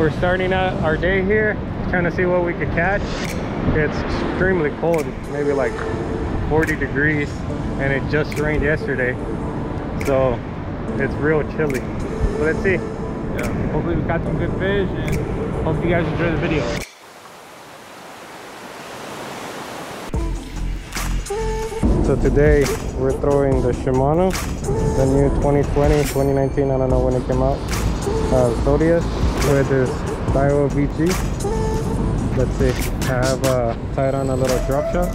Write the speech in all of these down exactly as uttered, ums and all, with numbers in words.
We're starting out our day here, trying to see what we could catch. It's extremely cold, maybe like forty degrees, and it just rained yesterday, so it's real chilly. So let's see. Yeah, hopefully we got some good fish, and hope you guys enjoy the video. So today we're throwing the Shimano, the new twenty twenty, twenty nineteen, I don't know when it came out, uh, Zodias with this Daiwa V G. Let's see, I have uh, tied on a little drop shot.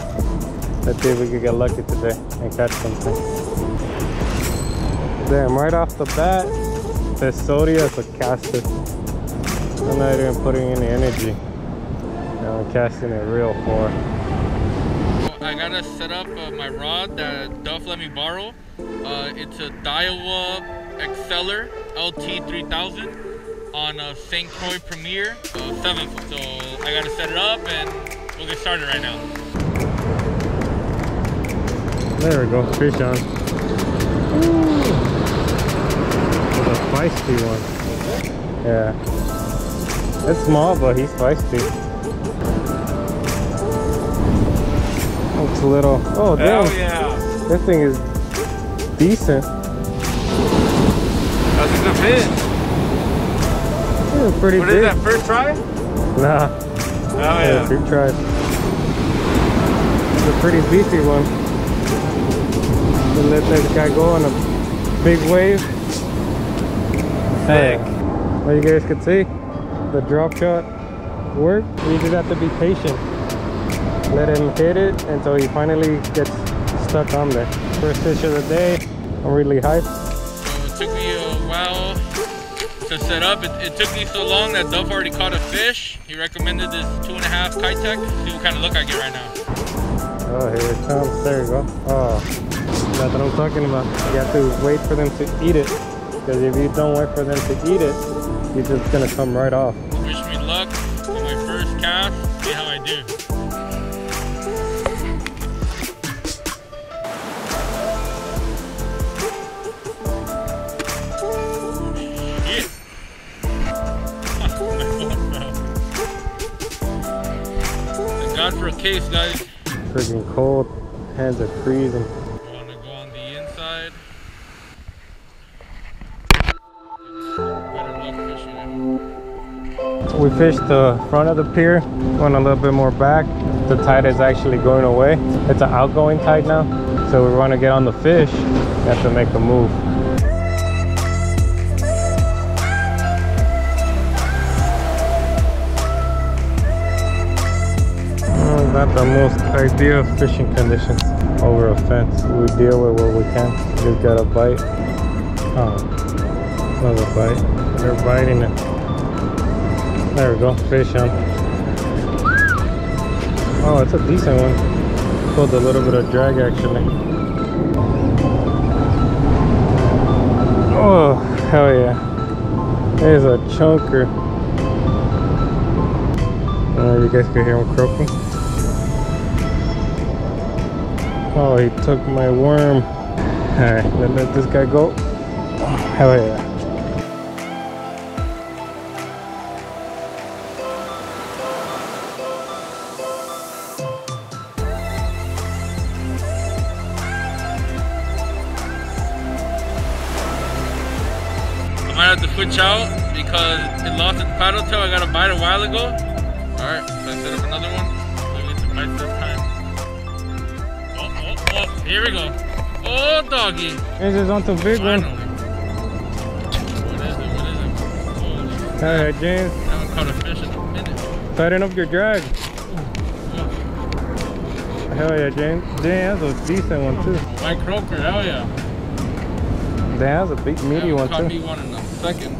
Let's see if we can get lucky today and catch something. Damn, right off the bat, this Zodias is a caster. I'm not even putting any energy. Now I'm casting it real far. I gotta set up uh, my rod that Duff let me borrow. Uh, it's a Daiwa Exceller L T three thousand on a Saint Croix Premier uh, seven foot. So I gotta set it up and we'll get started right now. There we go, fish on. Ooh. That's a feisty one. Yeah. It's small, but he's feisty. It's a little, oh damn, yeah. This thing is decent. That's a good fish. It's pretty what big. What is that, first try? Nah. Oh yeah. Two tries. It's a pretty beefy one. Let that guy go on a big wave. Heck. Well, you guys can see, the drop shot worked. You just have to be patient. Let him hit it until he finally gets stuck on there. First fish of the day. I'm really hyped. So it took me a while to set up. It, it took me so long that Duff already caught a fish. He recommended this two and a half kite tech. See what kind of look I get right now. Oh, here it comes. There you go. Oh, that's what I'm talking about. You have to wait for them to eat it. Because if you don't wait for them to eat it, you're just going to come right off. Wish me luck on my first cast. See how I do. For a case, guys. Freaking cold. Hands are freezing. You want to go on the inside. So we fished the front of the pier, going a little bit more back. The tide is actually going away. It's an outgoing tide now. So we want to get on the fish. We have to make a move. Not the most ideal fishing conditions over a fence. We deal with what we can. Just got a bite. Oh, another bite. They're biting it. There we go, fish on. Oh, it's a decent one. Pulled a little bit of drag actually. Oh, hell yeah. There's a chunker. Uh, you guys can hear him croaking. Oh, he took my worm. Alright, let, let this guy go. Oh, hell yeah. I might have to switch out because it lost its paddle tail. I got a bite a while ago. Alright, so I set up another one. Maybe it's a bite this time. Oh, here we go. Oh, doggy. This is on the big one. What is it? What is it? Oh, alright, James. I haven't caught a fish in a minute. Tighten up your drag. Oh. Hell yeah, James. Damn, that's a decent one, too. My croaker, hell yeah. Damn, that's a big, meaty yeah, one, caught too. Me one in a second.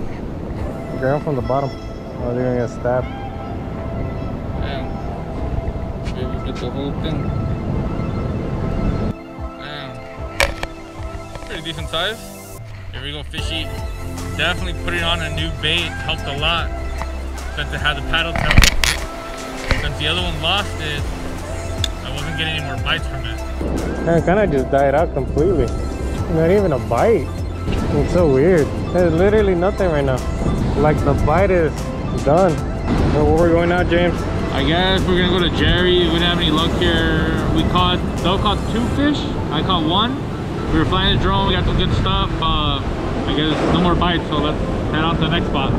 Grab from the bottom. Oh, they're gonna get stabbed. Damn. Maybe get the whole thing. Decent size. Here we go, fishy. Definitely putting on a new bait helped a lot since it had the paddle tail. Since the other one lost it, I wasn't getting any more bites from it. Man, it kind of just died out completely. Not even a bite. It's so weird. There's literally nothing right now. Like the bite is done. So where are we going now, James? I guess we're gonna go to Jerry. We didn't have any luck here. We caught, They'll caught two fish. I caught one. We were flying a drone. We got some good stuff. Uh, I guess no more bites, so let's head out to the next spot.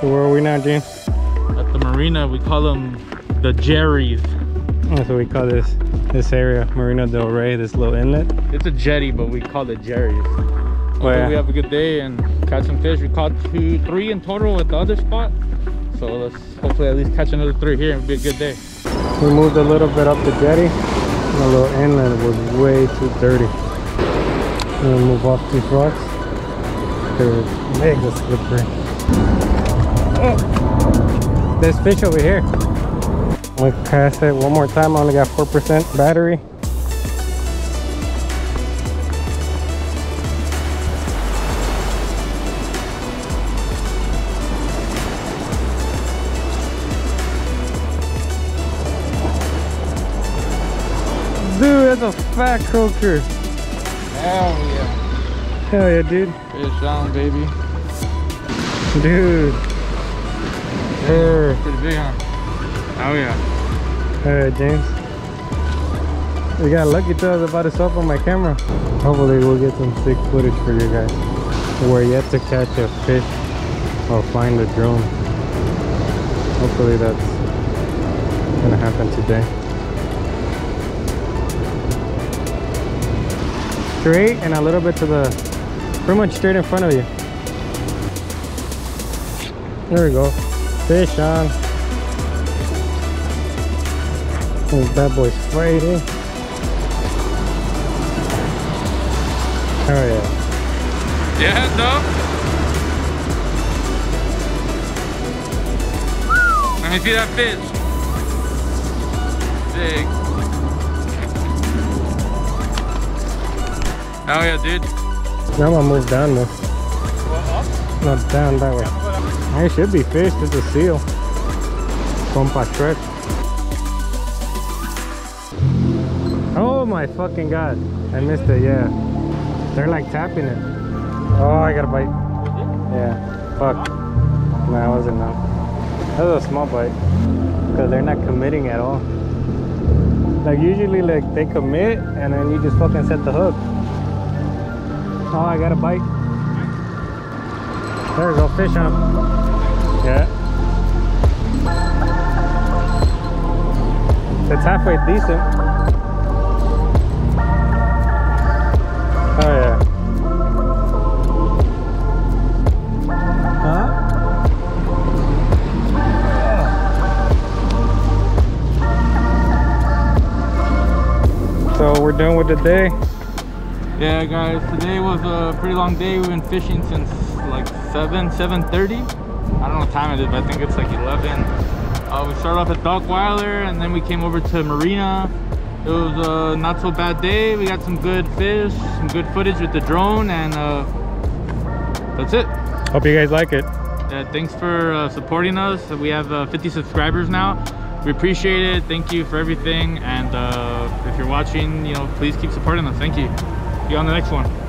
So where are we now, James? At the marina. We call them the Jerry's. That's what we call this this area, Marina del Rey, this little inlet. It's a jetty, but we call it Jerry's. Well, yeah. We have a good day and catch some fish. We caught two, three in total at the other spot. So let's hopefully at least catch another three here and be a good day. We moved a little bit up the jetty. The little inlet was way too dirty. I'm gonna move off these rocks. They're mega slippery. Oh, there's fish over here. Like I said, one more time, I only got four percent battery. Dude, that's a fat croaker. Hell yeah. Hell yeah, dude. Fish on, baby. Dude. There. Pretty big, huh? Oh yeah. Alright, James. We got lucky till I was about to stop on my camera. Hopefully we'll get some sick footage for you guys. We're yet to catch a fish or find a drone. Hopefully that's gonna happen today. Straight and a little bit to the, pretty much straight in front of you. There we go. Fish on. This bad boy's fighting. Oh yeah. Yeah, dog. Let me see that fish. Big. Oh yeah, dude. Now I'm gonna move down though. What, up? Not down that way. It should be fish, it's a seal. Compa Trek. Oh my fucking god. I missed it, yeah. They're like tapping it. Oh, I got a bite. Yeah, fuck. No, nah, it wasn't enough. That was a small bite. Because they're not committing at all. Like usually like they commit and then you just fucking set the hook. Oh, I got a bite. There we go, fish on. Yeah. It's halfway decent. Oh yeah. Huh? So we're done with the day. Yeah guys, today was a pretty long day. We've been fishing since like seven, seven thirty. I don't know what time it is, but I think it's like eleven. Uh, we started off at Dockweiler and then we came over to Marina. It was a not so bad day. We got some good fish, some good footage with the drone, and uh, that's it. Hope you guys like it. Yeah, thanks for uh, supporting us. We have uh, fifty subscribers now. We appreciate it. Thank you for everything. And uh, if you're watching, you know, please keep supporting us. Thank you. See you on the next one.